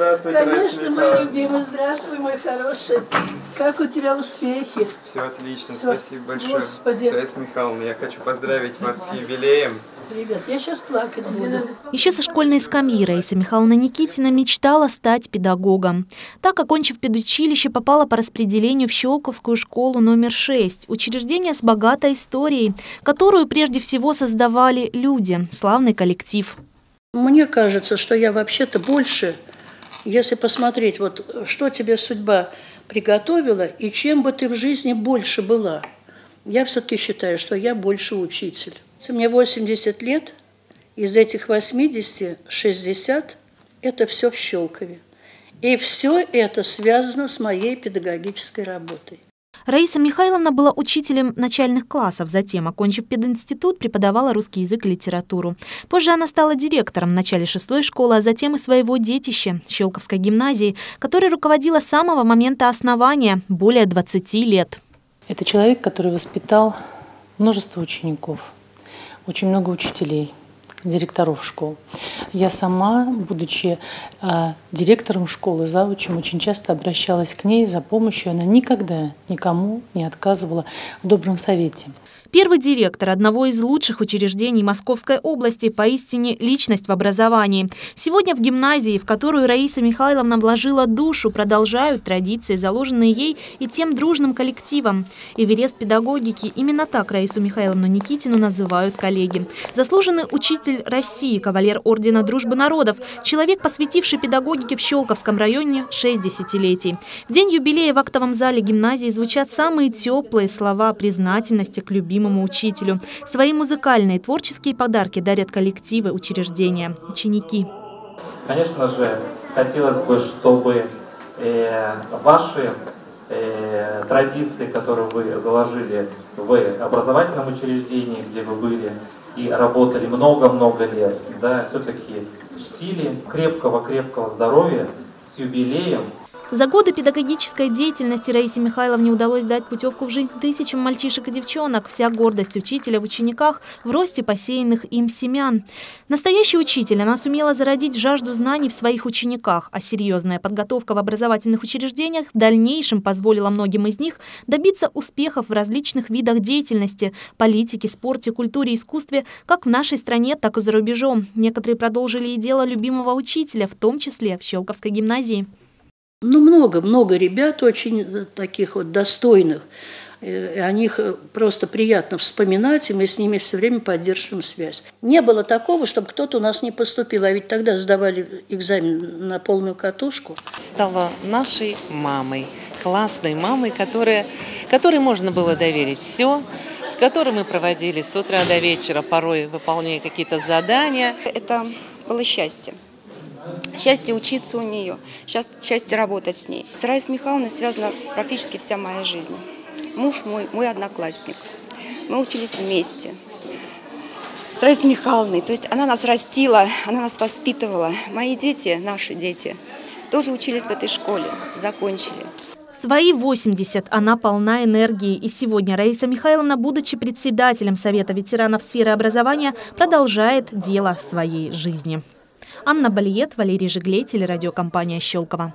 Здравствуй, конечно, мой любимый. Здравствуй, мой хороший. Как у тебя успехи? Все отлично, все. Спасибо большое. Господи. Раиса Михайловна, я хочу поздравить вас с юбилеем. Ребят, я сейчас плакать буду. Еще со школьной скамьи Раиса Михайловна Никитина мечтала стать педагогом. Так, окончив педучилище, попала по распределению в Щелковскую школу номер 6. Учреждение с богатой историей, которую прежде всего создавали люди, славный коллектив. Мне кажется, что я вообще-то больше, если посмотреть, вот что тебе судьба приготовила и чем бы ты в жизни больше была. Я все-таки считаю, что я больше учитель. Мне 80 лет, из этих 80, 60 – это все в Щелкове. И все это связано с моей педагогической работой. Раиса Михайловна была учителем начальных классов, затем, окончив пединститут, преподавала русский язык и литературу. Позже она стала директором в начале 6-й школы, а затем и своего детища, Щелковской гимназии, которой руководила с самого момента основания, более 20 лет. Это человек, который воспитал множество учеников, очень много учителей, директоров школ. Я сама, будучи директором школы, завучем, очень часто обращалась к ней за помощью. Она никогда никому не отказывала в добром совете. Первый директор одного из лучших учреждений Московской области, поистине личность в образовании. Сегодня в гимназии, в которую Раиса Михайловна вложила душу, продолжают традиции, заложенные ей и тем дружным коллективом. Эверест-педагогики, именно так Раису Михайловну Никитину называют коллеги. Заслуженный учитель России, кавалер Ордена Дружбы Народов, человек, посвятивший педагогике в Щелковском районе 6 десятилетий. В день юбилея в актовом зале гимназии звучат самые теплые слова признательности к любимому учителю. Свои музыкальные и творческие подарки дарят коллективы учреждения, ученики. Конечно же, хотелось бы, чтобы ваши традиции, которые вы заложили в образовательном учреждении, где вы были и работали много-много лет, да, все-таки чтили. Крепкого-крепкого здоровья с юбилеем. За годы педагогической деятельности Раисе Михайловне удалось дать путевку в жизнь тысячам мальчишек и девчонок. Вся гордость учителя в учениках, в росте посеянных им семян. Настоящий учитель, она сумела зародить жажду знаний в своих учениках, а серьезная подготовка в образовательных учреждениях в дальнейшем позволила многим из них добиться успехов в различных видах деятельности – политике, спорте, культуре, искусстве, как в нашей стране, так и за рубежом. Некоторые продолжили и дело любимого учителя, в том числе в Щелковской гимназии. Ну, много ребят очень таких вот достойных. О них просто приятно вспоминать, и мы с ними все время поддерживаем связь. Не было такого, чтобы кто-то у нас не поступил, а ведь тогда сдавали экзамен на полную катушку. Стала нашей мамой, классной мамой, которой можно было доверить все, с которой мы проводили с утра до вечера, порой выполняя какие-то задания. Это было счастье. Счастье учиться у нее, счастье работать с ней. С Раисой Михайловной связана практически вся моя жизнь. Муж мой, мой одноклассник. Мы учились вместе. С Раисой Михайловной, то есть она нас растила, она нас воспитывала. Мои дети, наши дети, тоже учились в этой школе, закончили. Свои 80 она полна энергии. И сегодня Раиса Михайловна, будучи председателем Совета ветеранов сферы образования, продолжает дело своей жизни. Анна Больет, Валерий Жиглей, телерадиокомпания «Щелково».